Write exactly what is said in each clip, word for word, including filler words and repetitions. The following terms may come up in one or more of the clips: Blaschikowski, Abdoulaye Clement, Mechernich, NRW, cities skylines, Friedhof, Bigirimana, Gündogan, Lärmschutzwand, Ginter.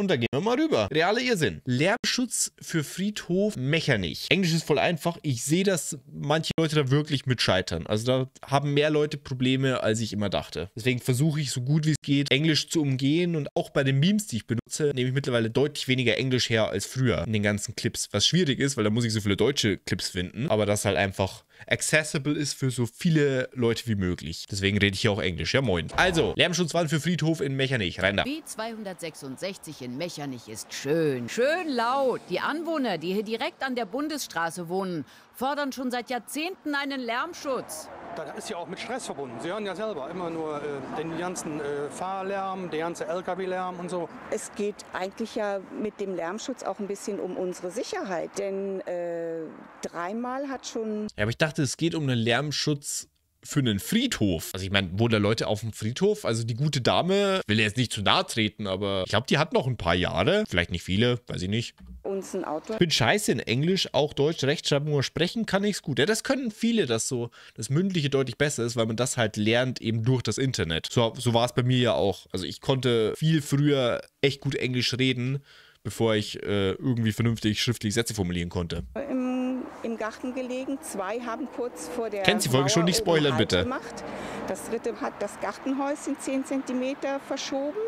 und da gehen wir mal rüber. Realer Irsinn. Lärmschutz für Friedhof Mechernich. Englisch ist voll einfach. Ich sehe, dass manche Leute da wirklich mit scheitern. Also da haben mehr Leute Probleme, als ich immer dachte. Deswegen versuche ich so gut wie es geht, Englisch zu umgehen. Und auch bei den Memes, die ich benutze, nehme ich mittlerweile deutlich weniger Englisch her als früher in den ganzen Clips. Was schwierig ist, weil da muss ich so viele deutsche Clips finden. Aber das halt einfach accessible ist für so viele Leute wie möglich. Deswegen rede ich hier auch Englisch. Ja, moin. Also, Lärmschutzwand für Friedhof in Mechernich. Rein da. B zweihundertsechsundsechzig in Mechernich ist schön. Schön laut. Die Anwohner, die hier direkt an der Bundesstraße wohnen, fordern schon seit Jahrzehnten einen Lärmschutz. Das ist ja auch mit Stress verbunden. Sie hören ja selber immer nur äh, den ganzen äh, Fahrlärm, den ganzen L K W-Lärm und so. Es geht eigentlich ja mit dem Lärmschutz auch ein bisschen um unsere Sicherheit, denn äh, dreimal hat schon... Ja, aber ich dachte, es geht um einen Lärmschutz für einen Friedhof. Also ich meine, wohnen da Leute auf dem Friedhof? Also die gute Dame, will jetzt nicht zu nahe treten, aber ich glaube, die hat noch ein paar Jahre. Vielleicht nicht viele, weiß ich nicht. Uns ein Auto. Bin scheiße in Englisch, auch Deutsch, Rechtschreibung, nur sprechen kann ich's gut. Ja, das können viele, dass so das Mündliche deutlich besser ist, weil man das halt lernt eben durch das Internet. So, so war es bei mir ja auch. Also ich konnte viel früher echt gut Englisch reden, bevor ich äh, irgendwie vernünftig schriftlich Sätze formulieren konnte. Im im Garten gelegen. Zwei haben kurz vor der Kennt die Folge Mauer schon, nicht spoilern, bitte. Gemacht. Das dritte hat das Gartenhäuschen zehn Zentimeter verschoben,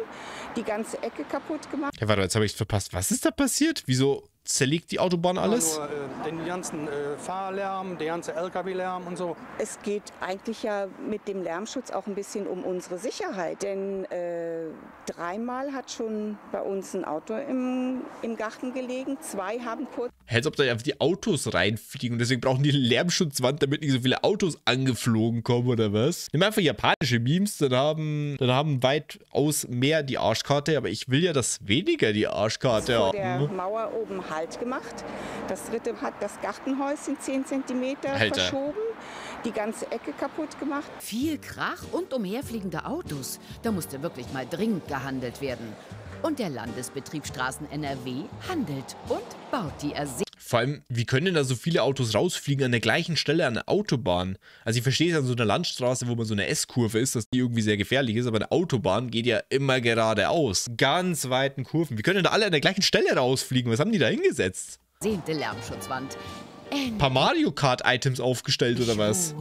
die ganze Ecke kaputt gemacht. Ja, warte, jetzt habe ich es verpasst. Was ist da passiert? Wieso zerlegt die Autobahn alles? Nur, äh, den ganzen äh, Fahrlärm, den ganzen L K W-Lärm und so. Es geht eigentlich ja mit dem Lärmschutz auch ein bisschen um unsere Sicherheit, denn äh, dreimal hat schon bei uns ein Auto im, im Garten gelegen, zwei haben kurz... Als ob da einfach die Autos reinfliegen und deswegen brauchen die eine Lärmschutzwand, damit nicht so viele Autos angeflogen kommen oder was? Nimm einfach japanische Memes, dann haben, dann haben weitaus mehr die Arschkarte, aber ich will ja, dass weniger die Arschkarte haben. Vor der Mauer oben Halt gemacht. Das dritte hat das Gartenhäuschen zehn Zentimeter verschoben, die ganze Ecke kaputt gemacht. Viel Krach und umherfliegende Autos. Da musste wirklich mal dringend gehandelt werden. Und der Landesbetrieb Straßen N R W handelt und baut die Ersetzung. Vor allem, wie können denn da so viele Autos rausfliegen an der gleichen Stelle an der Autobahn? Also ich verstehe es an so einer Landstraße, wo man so eine S-Kurve ist, dass die irgendwie sehr gefährlich ist, aber eine Autobahn geht ja immer geradeaus. Ganz weiten Kurven. Wie können denn da alle an der gleichen Stelle rausfliegen? Was haben die da hingesetzt? Zehnte Lärmschutzwand. Ein paar Mario Kart-Items aufgestellt oder was?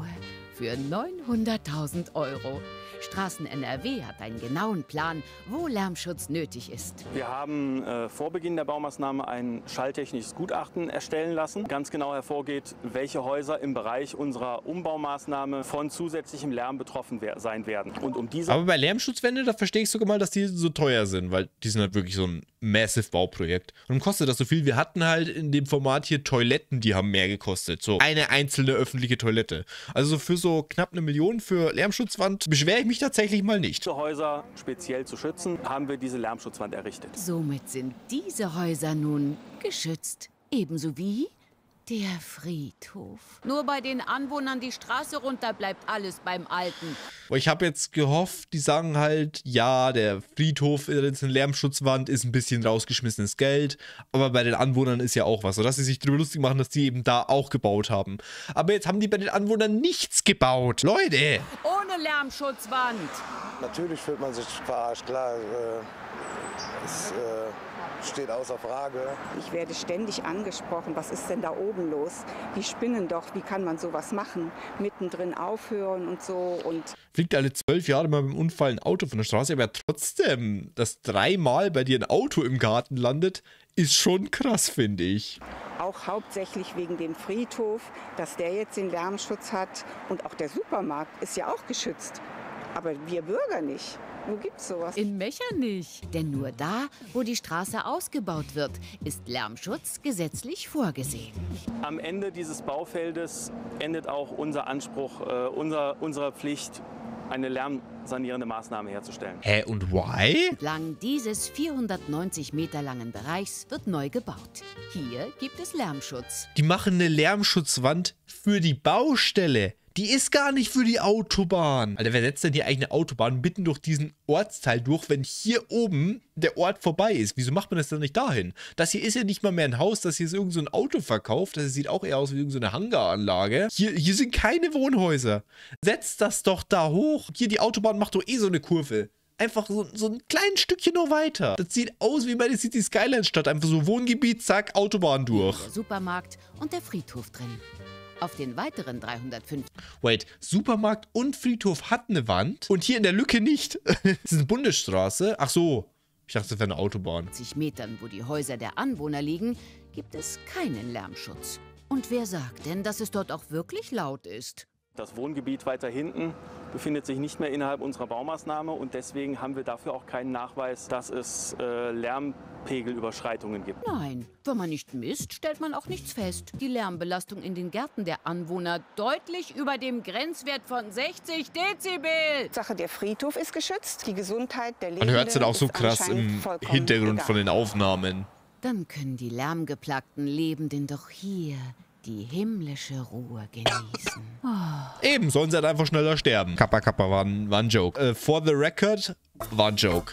Für neunhunderttausend Euro. Straßen N R W hat einen genauen Plan, wo Lärmschutz nötig ist. Wir haben äh, vor Beginn der Baumaßnahme ein schalltechnisches Gutachten erstellen lassen. Ganz genau hervorgeht, welche Häuser im Bereich unserer Umbaumaßnahme von zusätzlichem Lärm betroffen wer sein werden. Und um diese Aber bei Lärmschutzwände, da verstehe ich sogar mal, dass die so teuer sind, weil die sind halt wirklich so ein massive Bauprojekt. Und kostet das so viel? Wir hatten halt in dem Format hier Toiletten, die haben mehr gekostet. So eine einzelne öffentliche Toilette. Also für so knapp eine Million für Lärmschutzwand beschwere ich mich tatsächlich mal nicht. Diese Häuser speziell zu schützen, haben wir diese Lärmschutzwand errichtet. Somit sind diese Häuser nun geschützt. Ebenso wie der Friedhof. Nur bei den Anwohnern die Straße runter bleibt alles beim Alten. Ich habe jetzt gehofft, die sagen halt, ja, der Friedhof ist eine Lärmschutzwand, ist ein bisschen rausgeschmissenes Geld, aber bei den Anwohnern ist ja auch was, sodass sie sich darüber lustig machen, dass die eben da auch gebaut haben. Aber jetzt haben die bei den Anwohnern nichts gebaut. Leute! Ohne Lärmschutzwand! Natürlich fühlt man sich verarscht, klar. Es äh, steht außer Frage. Ich werde ständig angesprochen, was ist denn da oben los? Die spinnen doch, wie kann man sowas machen? Mittendrin aufhören und so. Und fliegt alle zwölf Jahre mal beim Unfall ein Auto von der Straße, aber trotzdem, dass dreimal bei dir ein Auto im Garten landet, ist schon krass, finde ich. Auch hauptsächlich wegen dem Friedhof, dass der jetzt den Lärmschutz hat. Und auch der Supermarkt ist ja auch geschützt. Aber wir Bürger nicht. Wo gibt's sowas? In Mechernich. Denn nur da, wo die Straße ausgebaut wird, ist Lärmschutz gesetzlich vorgesehen. Am Ende dieses Baufeldes endet auch unser Anspruch, äh, unser, unsere Pflicht, eine lärmsanierende Maßnahme herzustellen. Hä, und why? Entlang dieses vierhundertneunzig Meter langen Bereichs wird neu gebaut. Hier gibt es Lärmschutz. Die machen eine Lärmschutzwand für die Baustelle. Die ist gar nicht für die Autobahn. Alter, wer setzt denn die eigene Autobahn mitten durch diesen Ortsteil durch, wenn hier oben der Ort vorbei ist? Wieso macht man das dann nicht dahin? Das hier ist ja nicht mal mehr ein Haus, das hier ist irgend so ein Autoverkauf. Das sieht auch eher aus wie irgend so eine Hangaranlage. Hier, hier sind keine Wohnhäuser. Setzt das doch da hoch. Hier, die Autobahn macht doch eh so eine Kurve. einfach so, so ein kleines Stückchen noch weiter. Das sieht aus wie bei der City Skylines Stadt. Einfach so Wohngebiet, zack, Autobahn durch. Der Supermarkt und der Friedhof drin. Auf den weiteren dreihundertfünf... Wait, Supermarkt und Friedhof hat eine Wand und hier in der Lücke nicht. Das ist eine Bundesstraße. Ach so, ich dachte, das wäre eine Autobahn. ...zwanzig Metern, wo die Häuser der Anwohner liegen, gibt es keinen Lärmschutz. Und wer sagt denn, dass es dort auch wirklich laut ist? Das Wohngebiet weiter hinten befindet sich nicht mehr innerhalb unserer Baumaßnahme und deswegen haben wir dafür auch keinen Nachweis, dass es äh, Lärmpegelüberschreitungen gibt. Nein, wenn man nicht misst, stellt man auch nichts fest. Die Lärmbelastung in den Gärten der Anwohner deutlich über dem Grenzwert von sechzig Dezibel. Sache, der Friedhof ist geschützt, die Gesundheit der Lebenden. Man hört es dann auch so krass im Hintergrund egal. Von den Aufnahmen. Dann können die Lärmgeplagten Lebenden doch hier die himmlische Ruhe genießen. Oh. Eben, sollen sie halt einfach schneller sterben. Kappa Kappa war ein, war ein Joke. Äh, for the record war ein Joke.